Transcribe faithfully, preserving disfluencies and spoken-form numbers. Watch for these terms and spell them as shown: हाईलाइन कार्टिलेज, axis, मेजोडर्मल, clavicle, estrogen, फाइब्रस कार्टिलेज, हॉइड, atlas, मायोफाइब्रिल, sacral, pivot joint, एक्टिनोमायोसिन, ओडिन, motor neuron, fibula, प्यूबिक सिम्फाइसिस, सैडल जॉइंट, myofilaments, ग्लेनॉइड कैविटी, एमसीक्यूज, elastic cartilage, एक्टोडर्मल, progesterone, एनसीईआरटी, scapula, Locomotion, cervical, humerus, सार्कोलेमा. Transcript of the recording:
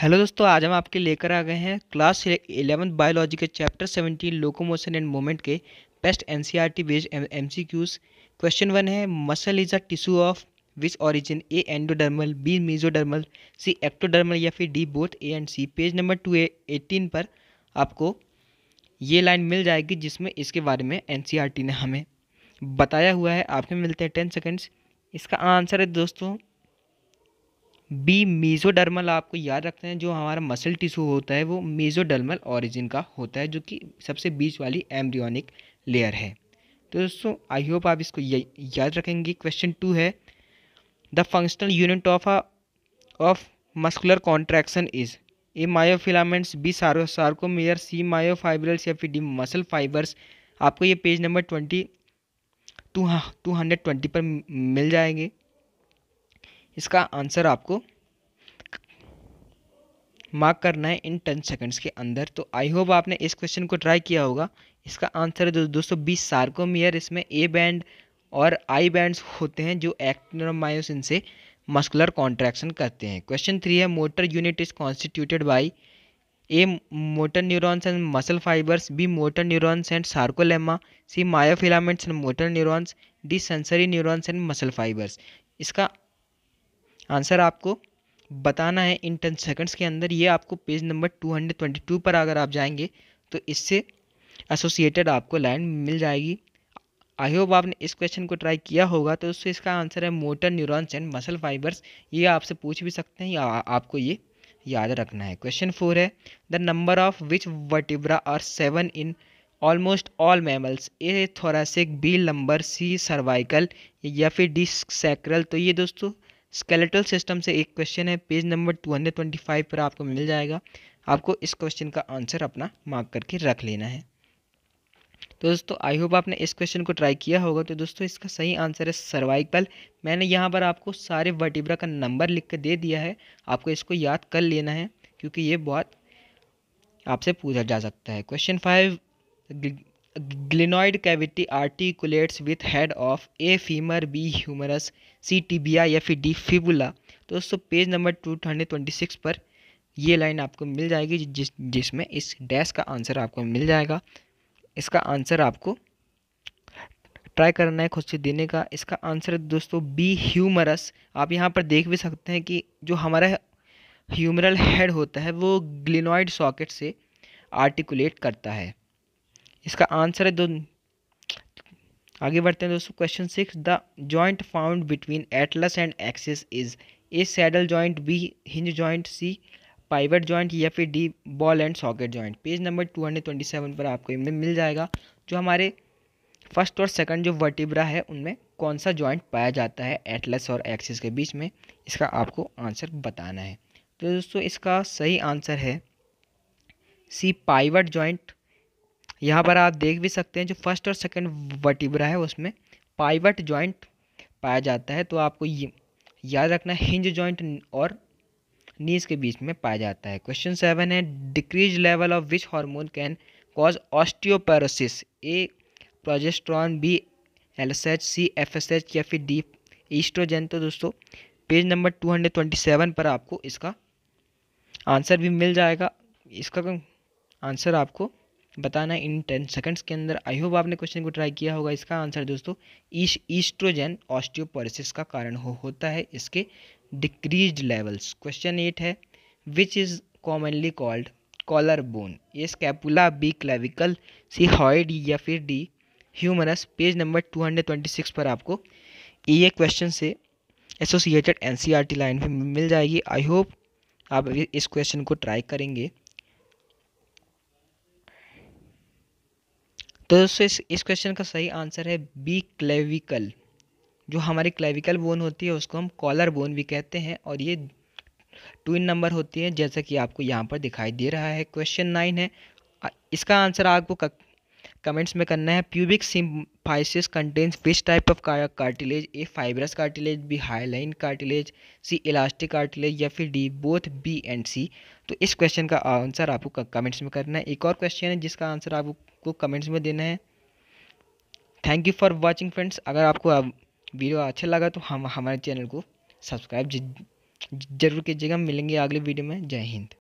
Hello दोस्तों, आज हम आपके लेकर आ गए हैं क्लास इलेवंथ बायोलॉजी के chapter seventeen locomotion and movement के best एनसीईआरटी based एमसीक्यूज। Question one है, muscle is a tissue of which origin? A endodermal, B मेजोडर्मल, C एक्टोडर्मल या फिर D both A and C. Page number two eighteen पर आपको ये line मिल जाएगी जिसमें इसके बारे में एनसीईआरटी ने हमें बताया हुआ है। आपके मिलते हैं टेन सेकेंड्स। इसका आंसर है दोस्तों बी मेजोडर्मल। आपको याद रखते हैं जो हमारा मसल टिश्यू होता है वो मेजोडर्मल ऑरिजिन का होता है, जो कि सबसे बीच वाली एम्ब्रियोनिक लेयर है। तो दोस्तों आई होप आप इसको याद रखेंगे। क्वेश्चन टू है, the functional unit of of muscular contraction is? A myofilaments, B sarcomere, C myofibrils या फिर डी मसल फाइबर्स। आपको ये page number twenty two two hundred twenty पर मिल जाएंगे। इसका आंसर आपको मार्क करना है इन टेन सेकंड्स के अंदर। तो आई होप आपने इस क्वेश्चन को ट्राई किया होगा। इसका आंसर है दो, दोस्तों बी सार्कोमेयर। इसमें ए बैंड और आई बैंड्स होते हैं जो एक्टिनोमायोसिन से मस्कुलर कॉन्ट्रैक्शन करते हैं। क्वेश्चन थ्री है, motor unit is constituted by? A motor neurons and muscle fibres, B motor neurons and सार्कोलेमा, C myofilaments and motor neurons, D sensory neurons and muscle fibres. इसका answer आपको बताना है in ten seconds के अंदर। ये आपको page number two hundred twenty two पर अगर आप जाएंगे तो इससे एसोसिएटेड आपको लाइन मिल जाएगी। आई होप आपने इस क्वेश्चन को ट्राई किया होगा। तो उससे इसका आंसर है motor neurons and muscle fibres. ये आपसे पूछ भी सकते हैं या आपको ये याद रखना है। क्वेश्चन फोर है, the number of which vertebra are seven in almost all mammals? A thoracic, B lumbar, C cervical या फिर डी सैक्रल। तो ये दोस्तों स्केलेटल सिस्टम से एक क्वेश्चन है। Page number two hundred twenty five पर आपको मिल जाएगा। आपको इस क्वेश्चन का आंसर अपना मार्क करके रख लेना है। तो दोस्तों आई होप आपने इस क्वेश्चन को ट्राई किया होगा। तो दोस्तों इसका सही आंसर है सर्वाइकल। मैंने यहाँ पर आपको सारे वर्टिब्रा का नंबर लिख कर दे दिया है। आपको इसको याद कर लेना है क्योंकि ये बहुत आपसे पूछा जा सकता है। Question five, ग्लेनॉइड कैविटी articulates with head of? A femur, B humerus, C tibia या फिर डी फिबुला। तो दोस्तों page number two hundred twenty six पर ये लाइन आपको मिल जाएगी जिस जिसमें इस डैश का आंसर आपको मिल जाएगा। इसका आंसर आपको ट्राई करना है खुद से देने का। इसका आंसर है दोस्तों बी ह्यूमरस। आप यहाँ पर देख भी सकते हैं कि जो हमारा ह्यूमरल हेड होता है वो ग्लेनॉइड सॉकेट से आर्टिकुलेट करता है। इसका आंसर है दो। आगे बढ़ते हैं दोस्तों। Question six, the joint found between atlas and axis is? A सैडल जॉइंट, B hinge joint, C pivot joint या फिर D ball and socket joint. Page number two hundred twenty seven पर आपको इनमें मिल जाएगा जो हमारे फर्स्ट और second जो वर्टिब्रा है उनमें कौन सा जॉइंट पाया जाता है एटलस और एक्सिस के बीच में। इसका आपको आंसर बताना है। तो दोस्तों इसका सही आंसर है सी पाइवट जॉइंट। यहाँ पर आप देख भी सकते हैं जो फर्स्ट और सेकंड वर्टिब्रा है उसमें पाइवट जॉइंट पाया जाता है। तो आपको ये याद रखना, हिंज जॉइंट और नीज के बीच में पाया जाता है। क्वेश्चन सेवन है, decrease level of which hormone can cause osteoporosis? A progesterone, B L H, C F S H या फिर डी एस्ट्रोजन। तो दोस्तों page number two hundred twenty seven पर आपको इसका आंसर भी मिल जाएगा। इसका आंसर आपको बताना इन टेन सेकंड्स के अंदर। आई होप आपने क्वेश्चन को ट्राई किया होगा। इसका आंसर दोस्तों ईस्ट्रोजन ऑस्टियोपोरोसिस का कारण हो होता है, इसके डिक्रीज लेवल्स। क्वेश्चन एट है, which is commonly called collar bone? A scapula, B clavicle, C हॉइड या फिर D humerus. Page number two hundred twenty six पर आपको ये क्वेश्चन से एसोसिएटेड एनसीईआरटी लाइन में मिल जाएगी। आई होप आप इस क्वेश्चन को ट्राई करेंगे। तो दोस्तों इस इस क्वेश्चन का सही आंसर है बी क्लेविकल। जो हमारी क्लेविकल बोन होती है उसको हम कॉलर बोन भी कहते हैं और ये टू इन नंबर होती है जैसा कि आपको यहाँ पर दिखाई दे रहा है। क्वेश्चन नाइन है, इसका आंसर आपको कमेंट्स में करना है। प्यूबिक सिम्फाइसिस contains which type of cartilage? A फाइब्रस कार्टिलेज, B हाईलाइन कार्टिलेज, C elastic cartilage या फिर D both B and C. तो इस क्वेश्चन का आंसर आपको कमेंट्स में करना है। एक और क्वेश्चन है जिसका आंसर आपको कमेंट्स में देना है। Thank you for watching friends. अगर आपको वीडियो अच्छा लगा तो हम हमारे चैनल को सब्सक्राइब जरूर कीजिएगा। मिलेंगे अगले वीडियो में। जय हिंद।